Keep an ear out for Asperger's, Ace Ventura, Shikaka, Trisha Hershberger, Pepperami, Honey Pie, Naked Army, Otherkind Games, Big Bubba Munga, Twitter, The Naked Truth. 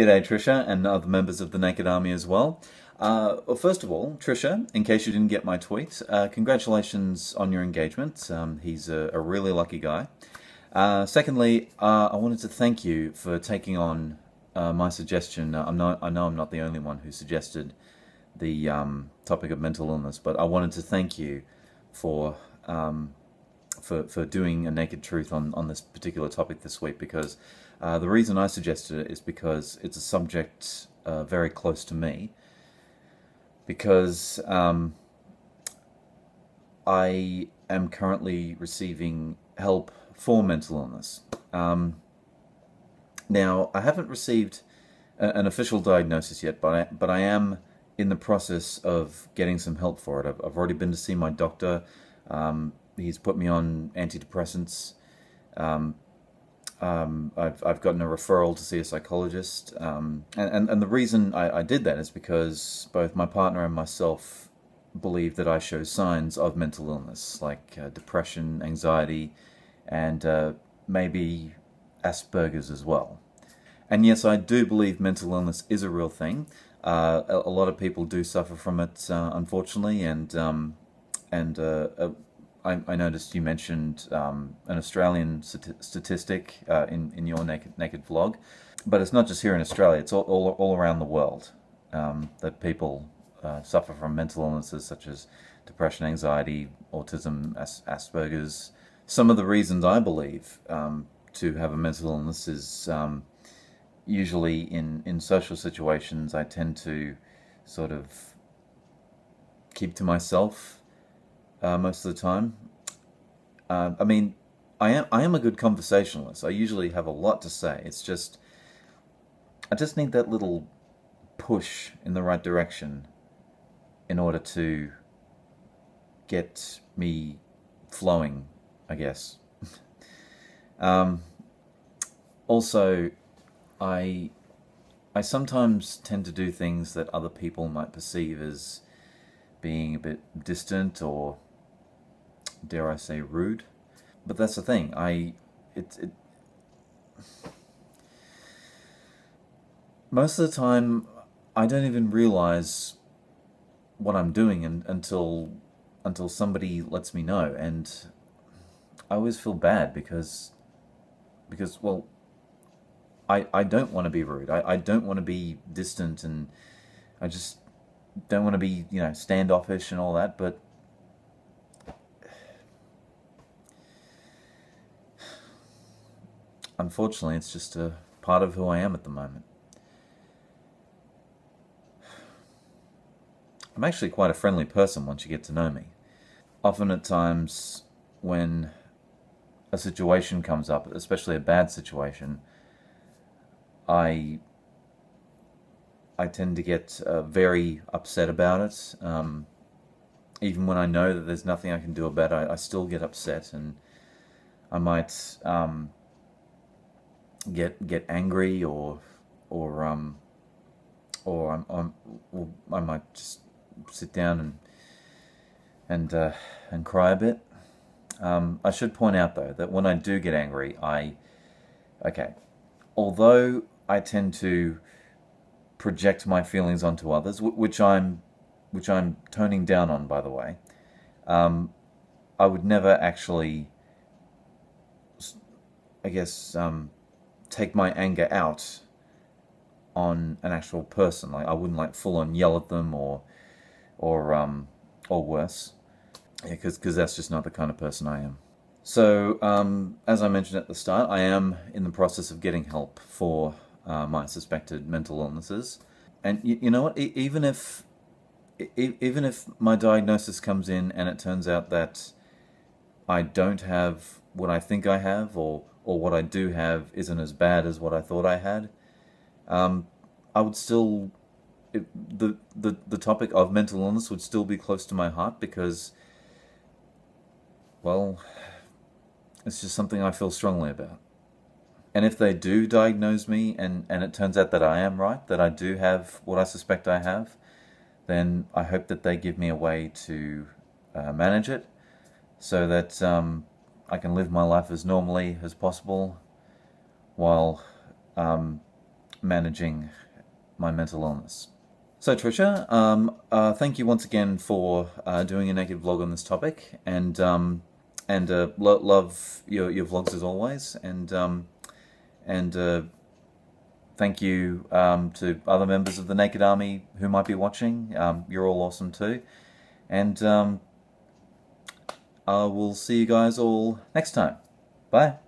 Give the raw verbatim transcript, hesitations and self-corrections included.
G'day Trisha and other members of the Naked Army as well. Uh, well, first of all, Trisha, in case you didn't get my tweet, uh, congratulations on your engagement. Um, he's a, a really lucky guy. Uh, secondly, uh, I wanted to thank you for taking on uh, my suggestion. I'm not, I know I'm not the only one who suggested the um, topic of mental illness, but I wanted to thank you for um, for, for doing a Naked Truth on, on this particular topic this week, because uh, the reason I suggested it is because it's a subject uh, very close to me, because um, I am currently receiving help for mental illness. Um, now, I haven't received a, an official diagnosis yet, but I, but I am in the process of getting some help for it. I've, I've already been to see my doctor. Um, he's put me on antidepressants. Um, um, I've, I've gotten a referral to see a psychologist. Um, and, and, and the reason I, I did that is because both my partner and myself believe that I show signs of mental illness, like uh, depression, anxiety, and uh, maybe Asperger's as well. And yes, I do believe mental illness is a real thing. Uh, a, a lot of people do suffer from it, uh, unfortunately, and um, and uh, uh, I, I noticed you mentioned um, an Australian stat statistic uh, in, in your Naked, Naked vlog, but it's not just here in Australia, it's all, all, all around the world um, that people uh, suffer from mental illnesses such as depression, anxiety, autism, as Asperger's. Some of the reasons I believe um, to have a mental illness is um, usually in, in social situations I tend to sort of keep to myself uh, most of the time. Uh, I mean, I am, I am a good conversationalist. I usually have a lot to say. It's just, I just need that little push in the right direction in order to get me flowing, I guess. um, also, I I sometimes tend to do things that other people might perceive as being a bit distant or, dare I say, rude. But that's the thing. I it, it most of the time I don't even realize what I'm doing and, until until somebody lets me know. And I always feel bad because, because well, I, I don't want to be rude. I, I don't want to be distant, and I just don't want to be, you know, standoffish and all that, but unfortunately it's just a part of who I am at the moment. I'm actually quite a friendly person once you get to know me. Often at times when a situation comes up, especially a bad situation, I I tend to get uh, very upset about it. Um, even when I know that there's nothing I can do about it, I, I still get upset, and I might um, get get angry, or or um or I'm, I'm or I might just sit down and and uh, and cry a bit. Um, I should point out, though, that when I do get angry, I, okay, although I tend to project my feelings onto others, which I'm, which I'm toning down on, by the way, um, I would never actually, I guess, um, take my anger out on an actual person. Like, I wouldn't, like, full-on yell at them, or, or, um, or worse. Yeah, because because that's just not the kind of person I am. So, um, as I mentioned at the start, I am in the process of getting help for uh, my suspected mental illnesses. And you, you know what? E even if e even if my diagnosis comes in and it turns out that I don't have what I think I have, or or what I do have isn't as bad as what I thought I had, um, I would still it, the the the topic of mental illness would still be close to my heart, because, well, it's just something I feel strongly about. And if they do diagnose me and, and it turns out that I am right, that I do have what I suspect I have, then I hope that they give me a way to uh, manage it so that um, I can live my life as normally as possible while um, managing my mental illness. So Trisha, um, uh, thank you once again for uh, doing a naked vlog on this topic, and um, and uh, lo love your your vlogs as always, and um, and uh, thank you um, to other members of the Naked Army who might be watching. Um, you're all awesome too, and um, I will see you guys all next time. Bye.